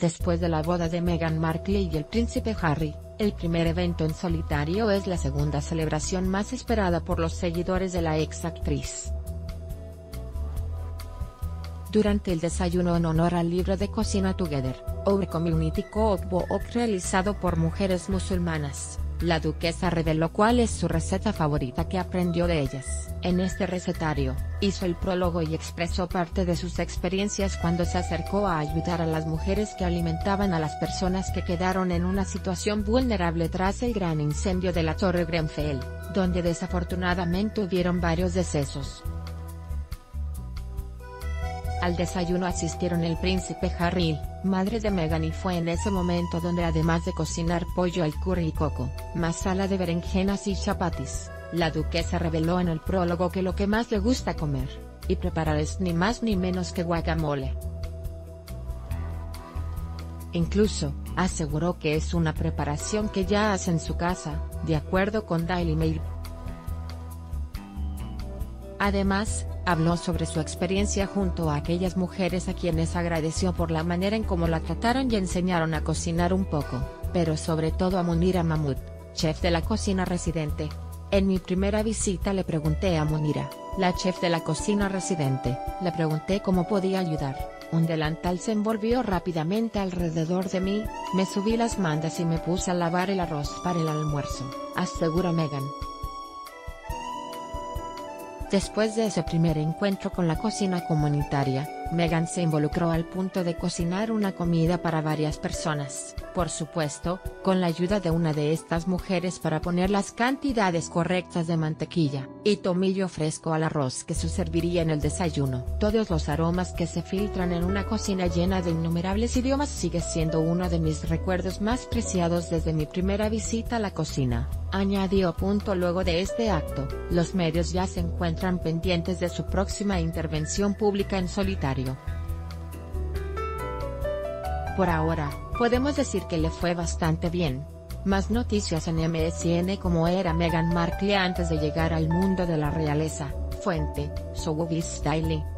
Después de la boda de Meghan Markle y el príncipe Harry, el primer evento en solitario es la segunda celebración más esperada por los seguidores de la exactriz. Durante el desayuno en honor al libro de cocina Together, Our Community Cookbook realizado por mujeres musulmanas, la duquesa reveló cuál es su receta favorita que aprendió de ellas. En este recetario, hizo el prólogo y expresó parte de sus experiencias cuando se acercó a ayudar a las mujeres que alimentaban a las personas que quedaron en una situación vulnerable tras el gran incendio de la Torre Grenfell, donde desafortunadamente hubieron varios decesos. Al desayuno asistieron el príncipe Harry, madre de Meghan, y fue en ese momento donde además de cocinar pollo al curry y coco, masala de berenjenas y chapatis, la duquesa reveló en el prólogo que lo que más le gusta comer y preparar es ni más ni menos que guacamole. Incluso, aseguró que es una preparación que ya hace en su casa, de acuerdo con Daily Mail. Además, habló sobre su experiencia junto a aquellas mujeres a quienes agradeció por la manera en cómo la trataron y enseñaron a cocinar un poco, pero sobre todo a Munira Mamut, chef de la cocina residente. En mi primera visita le pregunté a Munira, la chef de la cocina residente, le pregunté cómo podía ayudar. Un delantal se envolvió rápidamente alrededor de mí, me subí las mangas y me puse a lavar el arroz para el almuerzo, asegura Meghan. Después de ese primer encuentro con la cocina comunitaria, Meghan se involucró al punto de cocinar una comida para varias personas, por supuesto, con la ayuda de una de estas mujeres para poner las cantidades correctas de mantequilla y tomillo fresco al arroz que se serviría en el desayuno. Todos los aromas que se filtran en una cocina llena de innumerables idiomas sigue siendo uno de mis recuerdos más preciados desde mi primera visita a la cocina, añadió. Luego de este acto, los medios ya se encuentran pendientes de su próxima intervención pública en solitario. Por ahora, podemos decir que le fue bastante bien. Más noticias en MSN. Como era Meghan Markle antes de llegar al mundo de la realeza, fuente, Sogubi Style.